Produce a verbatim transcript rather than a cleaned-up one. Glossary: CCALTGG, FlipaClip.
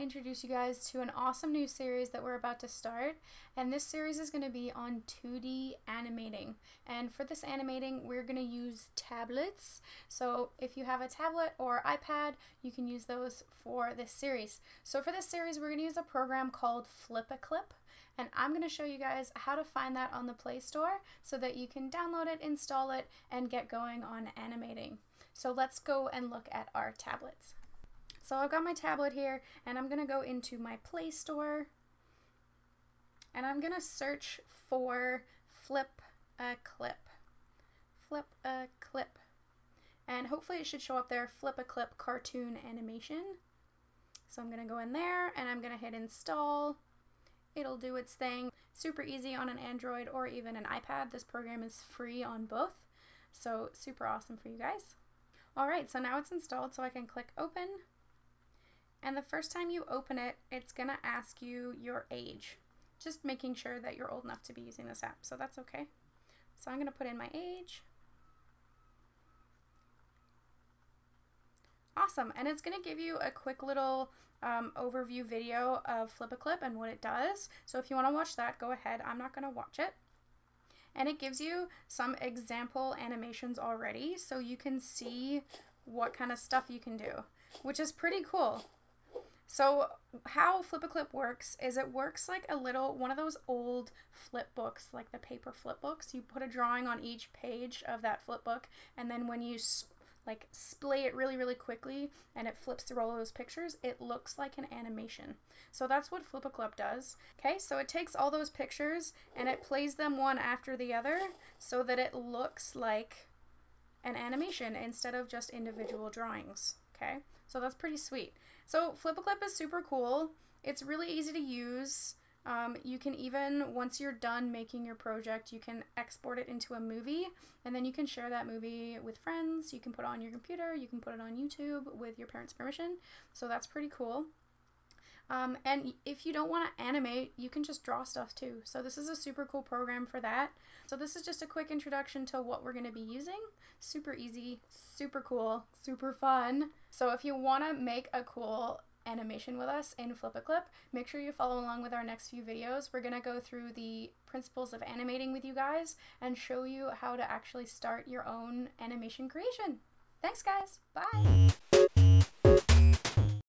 to introduce you guys to an awesome new series that we're about to start, and this series is going to be on two D animating. And for this animating, we're going to use tablets. So if you have a tablet or iPad, you can use those for this series. So for this series, we're going to use a program called FlipaClip, and I'm going to show you guys how to find that on the Play Store so that you can download it, install it, and get going on animating. So let's go and look at our tablets. So I've got my tablet here, and I'm going to go into my Play Store, and I'm going to search for FlipaClip, FlipaClip, and hopefully it should show up there, FlipaClip Cartoon Animation. So I'm going to go in there, and I'm going to hit install. It'll do its thing. Super easy on an Android or even an iPad. This program is free on both, so super awesome for you guys. Alright, so now it's installed, so I can click open. And the first time you open it, it's going to ask you your age, just making sure that you're old enough to be using this app, so that's okay. So I'm going to put in my age. Awesome, and it's going to give you a quick little um, overview video of FlipaClip and what it does. So if you want to watch that, go ahead. I'm not going to watch it. And it gives you some example animations already, so you can see what kind of stuff you can do, which is pretty cool. So how FlipaClip works is it works like a little, one of those old flip books, like the paper flip books. You put a drawing on each page of that flip book, and then when you like splay it really, really quickly and it flips through all of those pictures, it looks like an animation. So that's what FlipaClip does. Okay, so it takes all those pictures and it plays them one after the other so that it looks like an animation instead of just individual drawings. Okay, so that's pretty sweet. So FlipaClip is super cool. It's really easy to use. Um, you can even, once you're done making your project, you can export it into a movie, and then you can share that movie with friends. You can put it on your computer, you can put it on YouTube with your parents' permission, so that's pretty cool. Um, and if you don't want to animate, you can just draw stuff too, so this is a super cool program for that. So this is just a quick introduction to what we're going to be using. Super easy, super cool, super fun. So if you want to make a cool animation with us in FlipaClip, make sure you follow along with our next few videos. We're going to go through the principles of animating with you guys and show you how to actually start your own animation creation. Thanks guys, bye!